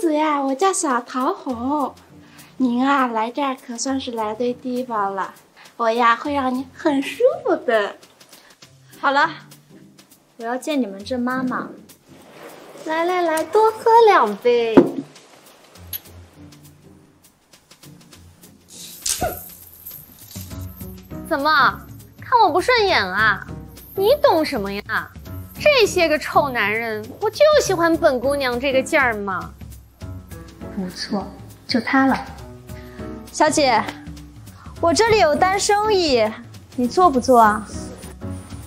子呀，我叫小桃红，您啊来这儿可算是来对地方了，我呀会让你很舒服的。好了，我要见你们这妈妈。来来来，多喝两杯。 怎么看我不顺眼啊？你懂什么呀？这些个臭男人，不就喜欢本姑娘这个劲儿吗？不错，就他了。小姐，我这里有单生意，你做不做啊？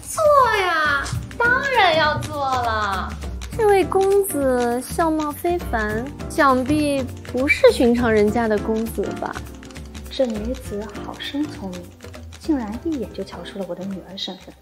做呀，当然要做了。这位公子相貌非凡，想必不是寻常人家的公子吧？这女子好生聪明。 竟然一眼就瞧出了我的女儿身份。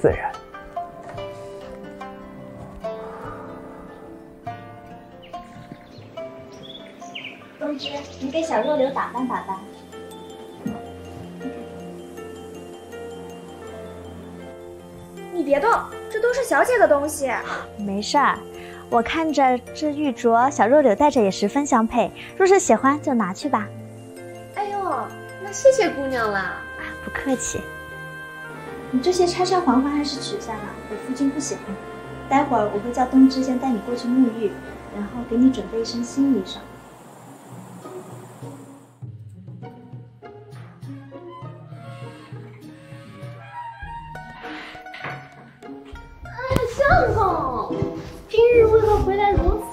自然。东芝，你给小弱流打扮打扮。你别动，这都是小姐的东西。没事儿，我看着这玉镯，小弱柳戴着也十分相配。若是喜欢，就拿去吧。哎呦，那谢谢姑娘啦。啊，不客气。 你这些钗钗环环还是取下吧，我夫君不喜欢。待会儿我会叫东芝先带你过去沐浴，然后给你准备一身新衣裳。哎，相公，今日为何回来如此？